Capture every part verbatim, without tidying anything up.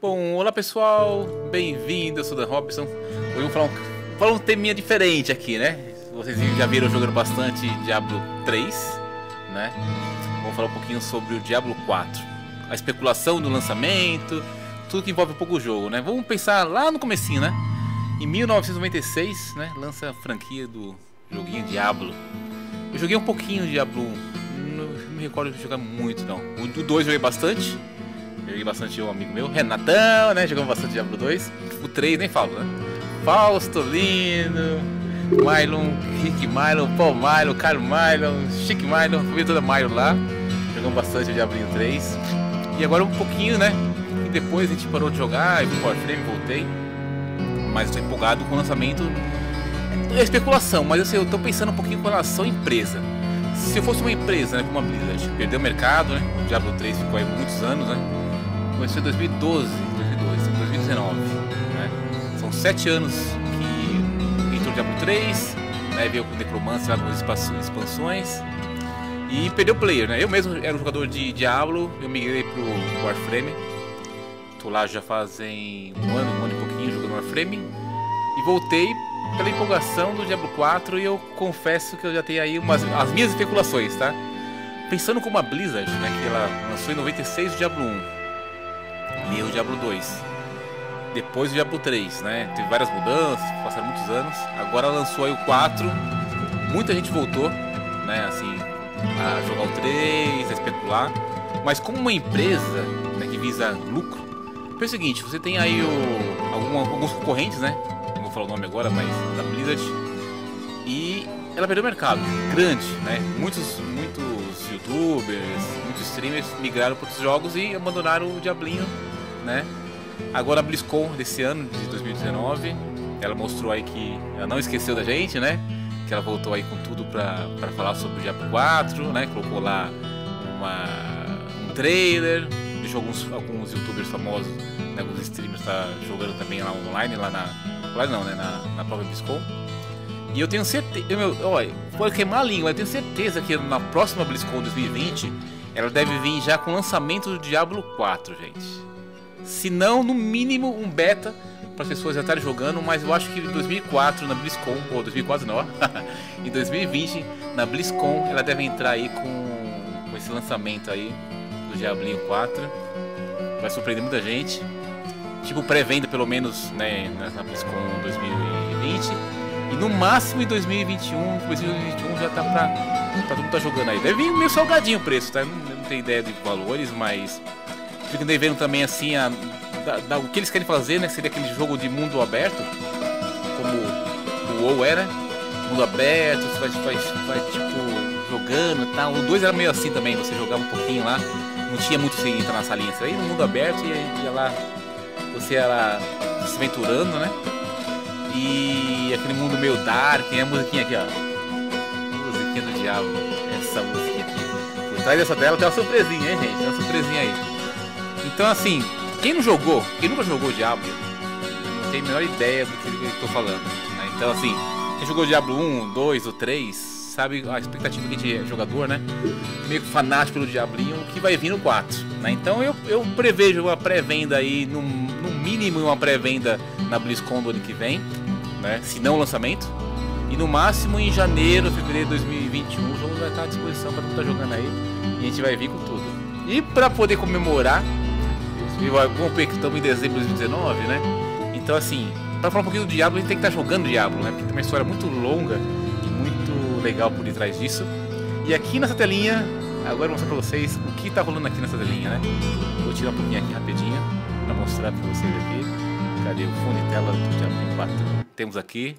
Bom, olá pessoal, bem-vindo, eu sou o Dan Robson. Hoje vamos falar um, falar um teminha diferente aqui, né? Vocês já viram jogando bastante Diablo três, né? Vamos falar um pouquinho sobre o Diablo quatro, a especulação do lançamento, tudo que envolve um pouco o jogo, né? Vamos pensar lá no comecinho, né? Em mil novecentos e noventa e seis, né? Lança a franquia do joguinho Diablo. Eu joguei um pouquinho de Diablo um, não me recordo de jogar muito não. O dois eu joguei bastante. Eu joguei bastante um amigo meu, Renatão, né? Jogamos bastante Diablo dois. O três nem falo, né? Fausto Lino, Mylon, Rick Mylon, Paul Mylon, Carlos Mylon, Chic Mylon, família toda Mylon lá. Jogamos bastante o Diablo três. E agora um pouquinho, né? E depois a gente parou de jogar, eu fui pro Warframe, voltei. Mas estou empolgado com o lançamento. É especulação, mas eu sei, eu tô pensando um pouquinho com relação à empresa. Se eu fosse uma empresa, né? Como a Blizzard, perdeu o mercado, né? O Diablo três ficou aí muitos anos, né? Começou em dois mil e doze, dois mil e doze, dois mil e dezenove, né? São sete anos que entrou o Diablo três, né? Veio com necromancia, algumas expansões e perdeu o player, né? Eu mesmo era um jogador de Diablo, eu migrei pro Warframe. Tô lá já fazem um ano, um ano e pouquinho jogando Warframe. E voltei pela empolgação do Diablo quatro e eu confesso que eu já tenho aí umas, as minhas especulações, tá? Pensando como a Blizzard, né? Que ela lançou em noventa e seis o Diablo um. E o Diablo dois, depois o Diablo três, né? Teve várias mudanças, passaram muitos anos. Agora lançou aí o quatro, muita gente voltou, né? Assim, a jogar o três, a especular. Mas como uma empresa, né, que visa lucro, é o seguinte: você tem aí o, algum, alguns concorrentes, né? Não vou falar o nome agora, mas da Blizzard. E ela perdeu o mercado grande, né? Muitos, muitos YouTubers, muitos streamers migraram para outros jogos e abandonaram o Diablinho, né? Agora a BlizzCon desse ano, de dois mil e dezenove, ela mostrou aí que ela não esqueceu da gente, né? Que ela voltou aí com tudo para para falar sobre o Diablo quatro, né? Colocou lá uma, um trailer, deixou alguns alguns YouTubers famosos, né? Alguns streamers tá jogando também lá online, lá na lá não, né? Na, na própria BlizzCon. E eu tenho certeza, eu, olha, pode queimar a língua, eu tenho certeza que na próxima BlizzCon dois mil e vinte ela deve vir já com o lançamento do Diablo quatro, gente. Se não, no mínimo um beta para as pessoas já estarem jogando, mas eu acho que em dois mil e quatro na BlizzCon, ou dois mil e quatro não, em dois mil e vinte na BlizzCon ela deve entrar aí com, com esse lançamento aí do Diablinho quatro. Vai surpreender muita gente. Tipo pré-venda pelo menos, né, na BlizzCon dois mil e vinte. E no máximo em dois mil e vinte e um, dois mil e vinte e um já tá pra... Tá, todo mundo tá jogando aí. Deve vir meio salgadinho o preço, tá? Eu não, não tenho ideia de valores, mas fico devendo também assim a, da, da, o que eles querem fazer, né? Seria aquele jogo de mundo aberto, como o WoW era. Mundo aberto, você vai, vai, vai tipo jogando e tal. O dois era meio assim também, você jogava um pouquinho lá. Não tinha muito você entrar na salinha. Você ia no mundo aberto e ia lá. Você ia lá se aventurando, né? E aquele mundo meio dark, tem a musiquinha aqui, ó. Diablo, essa música aqui. Por trás dessa tela tem uma surpresinha, hein, gente? Tem uma surpresinha aí. Então, assim, quem não jogou, quem nunca jogou Diablo, não tem a menor ideia do que eu estou falando, né? Então, assim, quem jogou Diablo um, dois ou três, sabe a expectativa que a gente é jogador, né? Meio que fanático pelo Diablinho, que vai vir no quatro, né? Então, eu, eu prevejo uma pré-venda aí, no, no mínimo uma pré-venda na BlizzCon do ano que vem, né? Se não o lançamento. E no máximo em janeiro, fevereiro de dois mil e vinte e um o jogo vai estar à disposição para quem tá jogando aí. E a gente vai vir com tudo. E para poder comemorar, vamos ver que estamos em dezembro de dois mil e dezenove, né? Então assim, para falar um pouquinho do Diablo, a gente tem que estar jogando Diablo, né? Porque tem uma história muito longa e muito legal por detrás disso. E aqui nessa telinha, agora eu vou mostrar para vocês o que tá rolando aqui nessa telinha, né? Vou tirar um pouquinho aqui rapidinho para mostrar para vocês aqui. Cadê o fundo de tela do Diablo quatro? Temos aqui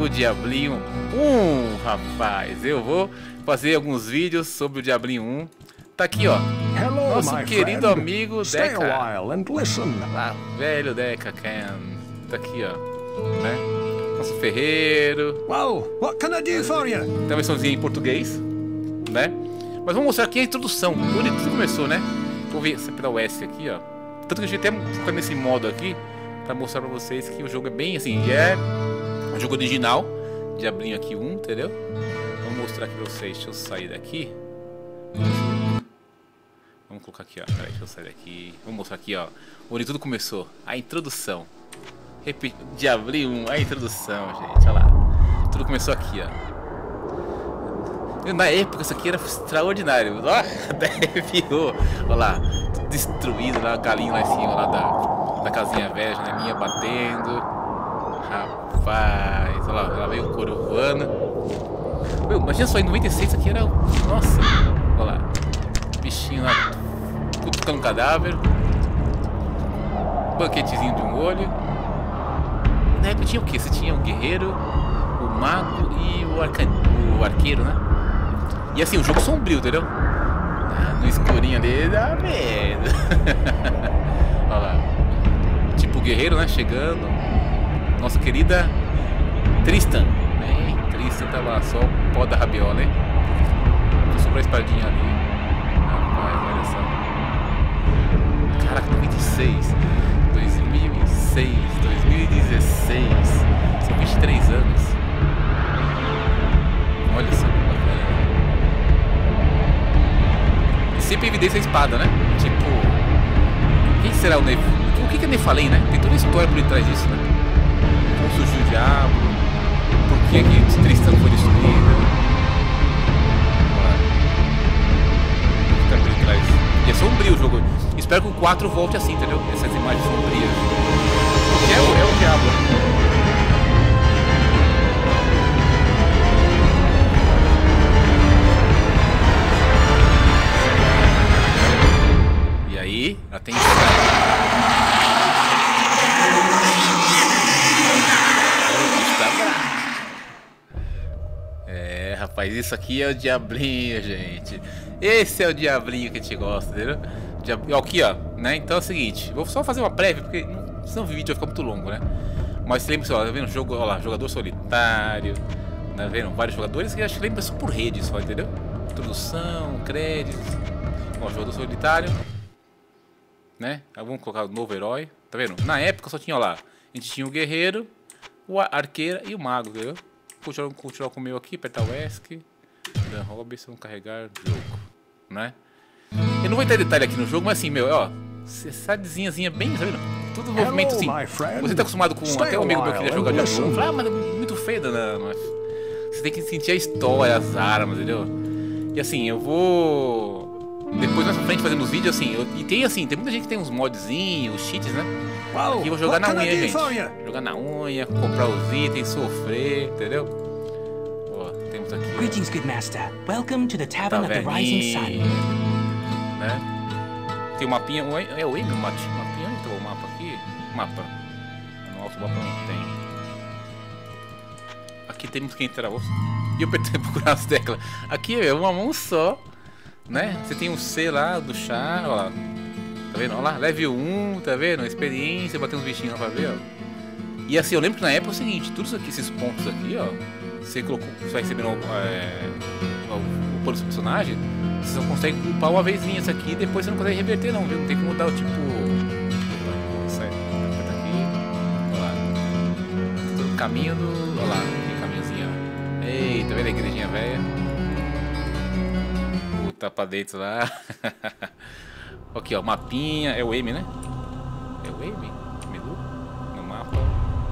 o Diablinho um, rapaz. Eu vou fazer alguns vídeos sobre o Diablinho um. Tá aqui, ó. Hello, nosso querido friend. Amigo Stay Deca. A while and listen. Ah, velho Deca Cam. Tá aqui, ó. Né? Nosso ferreiro. Wow, what can I do for you? Tem uma versãozinha em português, né? Mas vamos mostrar aqui a introdução. Onde tudo começou, né? Vou ver sempre da U S aqui, ó. Tanto que a gente até fica nesse modo aqui pra mostrar pra vocês que o jogo é bem assim. É. O jogo original, Diablinho aqui um, entendeu? Vou mostrar aqui pra vocês, deixa eu sair daqui. Vamos vamos colocar aqui, ó. Peraí, deixa eu sair daqui. Vou mostrar aqui, ó, onde tudo começou. A introdução. Repito, Diablo um, a introdução, gente. Olha lá. Tudo começou aqui, ó. Na época isso aqui era extraordinário. Ó, até virou. Olha lá. Tudo destruído lá, a galinha lá em cima, lá da, da casinha velha, a minha batendo. Rapaz. Olha lá, ela veio o couro voando. Meu, imagina só, em noventa e seis isso aqui era. Nossa. Olha lá. Bichinho lá, cutucando um cadáver. Banquetezinho de um olho. Na época tinha o que? Você tinha o guerreiro, o mago e o, arca... o arqueiro, né? E assim, o jogo sombrio, entendeu? Ah, no escurinho dele dá medo. Olha lá. Tipo o guerreiro, né? Chegando. Nossa querida Tristan. Né? Tristan tava lá, só o pó da rabiola, né? Sobrou a espadinha ali. Caraca, dois mil e seis, dois mil e dezesseis, são vinte e três anos. Olha só que bacana. E sempre evidência a espada, né? Tipo, quem será o Neville? O que que eu nem falei, né? Tem toda a história por detrás disso, né? Como surgiu o diabo? Por que que Tristan foi destruído? O que está por detrás? E é sombrio o jogo. Espero que o quatro volte assim, entendeu? Essas imagens sombrias. Que é o, é o diabo. E aí, atenção. É, rapaz, isso aqui é o diablinho, gente. Esse é o diablinho que a gente gosta, entendeu? Diab... Aqui, ó, né? Então é o seguinte, vou só fazer uma prévia, porque senão o vídeo vai ficar muito longo, né? Mas lembra só, tá vendo? Jogo, olha lá, jogador solitário, tá vendo? Vários jogadores que acho que lembra só por rede, só, entendeu? Introdução, créditos. Ó, jogador solitário, né? Aí vamos colocar o novo herói, tá vendo? Na época só tinha, ó lá, a gente tinha o guerreiro, o arqueiro e o mago, entendeu? Continuar, continuar com o meu aqui, apertar o ESC, Dan Robson, carregar jogo. Né? Eu não vou entrar em detalhe aqui no jogo, mas assim, meu, ó, cidadezinhazinha bem, sabe? Tudo movimento assim. Você tá acostumado com até um amigo meu que queria jogar de algum, ah, mas é muito feio, não, mas você tem que sentir a história, as armas, entendeu? E assim, eu vou depois mais pra frente fazendo os vídeos assim, eu... e tem assim, tem muita gente que tem uns modzinhos, os cheats, né? Aqui eu vou jogar na unha, gente. Jogar na unha, comprar os itens, sofrer, entendeu? Greetings, good master. Welcome to the Tavern of the Rising Sun. Né? Tem um mapinha, é o Amy, o mapinha, onde está o mapa aqui? Mapa. Nossa, o mapa não tem. Aqui temos que entrar. E eu pretendo procurar as teclas. Aqui é uma mão só, né? Você tem o C lá do chá, ó lá. Tá vendo? Ó lá, level um, tá vendo? Experiência, bater uns bichinhos lá pra ver, ó. E assim, eu lembro que na época é o seguinte, todos aqui, esses pontos aqui, ó. Você, colocou, você vai recebendo é, o pôr do seu personagem, você só consegue upar uma vezinha isso aqui e depois você não consegue reverter não, viu? Não tem como mudar o tipo... Sai, aperta aqui, olha lá. Caminho do... olha lá, tem caminhozinho, ó. Eita, velho, a igrejinha velha. O tapa dentro lá. Aqui, ó, mapinha, é o M, né? É o M? Menu? No mapa.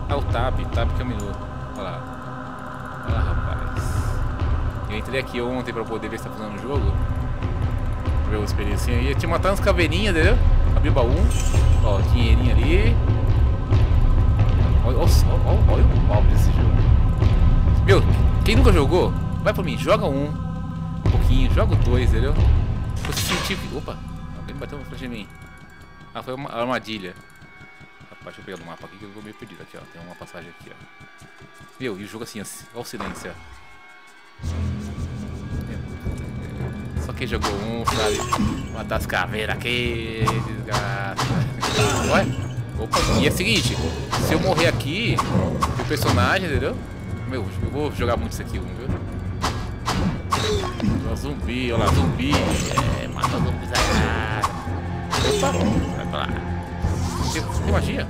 Ah, o tab, tab que é o menu. Olha lá. Olha lá, rapaz. Eu entrei aqui ontem pra poder ver se tá funcionando o jogo. Pra ver a experiência. E eu tinha matado uns caveirinhas, entendeu? Abri o baú. Ó, dinheirinho ali. Olha, olha, olha, olha o pau desse jogo. Meu, quem nunca jogou, vai pra mim, joga um. Um pouquinho, joga o dois, entendeu? Você sentir. Opa, alguém bateu uma flecha em mim. Ah, foi uma armadilha. Rapaz, deixa eu pegar o mapa aqui que eu vou meio perdido aqui, ó. Tem uma passagem aqui, ó. Meu, e o jogo assim, assim, olha o silêncio. Só quem jogou um, sabe? Matar as caveiras aqui, desgraça. Ué? Opa, e é o seguinte, se eu morrer aqui, o personagem, entendeu? Meu, eu vou jogar muito isso aqui, um, viu? Zumbi, olha lá, zumbi. É, mata zumbi, desgraça. Opa, vai pra lá. Tem magia?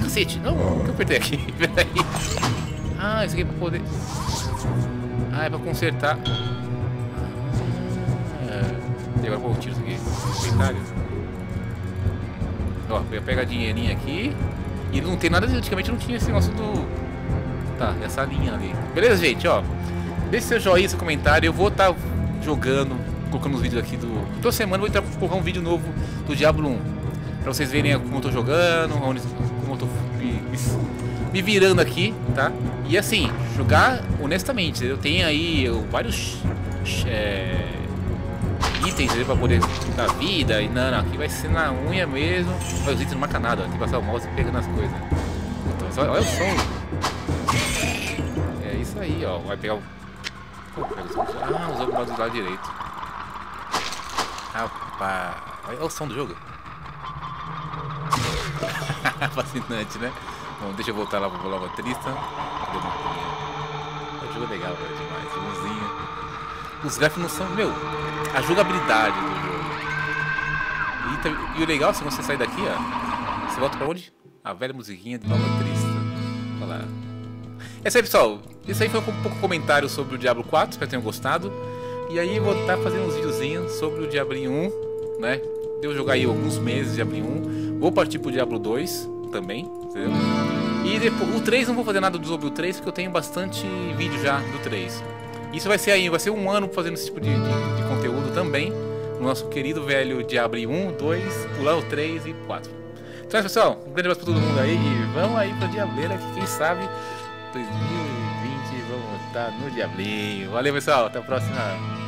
Cacete, não, o que eu apertei aqui? Peraí. Ah, isso aqui é pra poder. Ah, é pra consertar. É. E agora vou tirar isso aqui. Inventário. Ó, eu pego a dinheirinha aqui. E ele não tem nada, antigamente não tinha esse negócio do... Tá, essa linha ali. Beleza, gente, ó. Deixe seu joinha, seu comentário. Eu vou estar tá jogando, colocando os vídeos aqui do... Toda semana eu vou entrar, colocar um vídeo novo do Diablo um. Pra vocês verem como eu tô jogando, onde, como eu tô me, me virando aqui, tá? E assim, jogar honestamente. Eu tenho aí eu, vários... É, itens para poder dar vida e não, não, aqui vai ser na unha mesmo. Olha os itens não marca nada, ó, tem que passar o mouse e pegando as coisas. Então, olha, olha o som. É isso aí, ó. Vai pegar o. Pô, pega o som. Ah, usou o mouse do lado direito. Rapaz. Olha o som do jogo. Fascinante, né? Bom, deixa eu voltar lá para o Tristan. Cadê o mapinha? O jogo é legal, velho, demais. Bonzinho. Os gráficos não são, meu, a jogabilidade do jogo. E, e o legal, se você sair daqui, ó, você volta pra onde? A velha musiquinha de Nova Trista. Olha lá. É isso aí, pessoal. Isso aí foi um pouco comentário sobre o Diablo quatro, espero que tenham gostado. E aí eu vou estar fazendo uns videozinhos sobre o Diablo um, né? Devo jogar aí alguns meses Diablo um. Vou partir pro Diablo dois também, entendeu? E depois, o três não vou fazer nada sobre o três, porque eu tenho bastante vídeo já do três. Isso vai ser aí, vai ser um ano fazendo esse tipo de, de, de conteúdo também. No nosso querido velho Diablo um, dois, pular o três e quatro. Então é, pessoal, um grande abraço pra todo mundo aí. E vamos aí pra Diableira, que quem sabe dois mil e vinte vamos estar no Diablinho. Valeu, pessoal, até a próxima.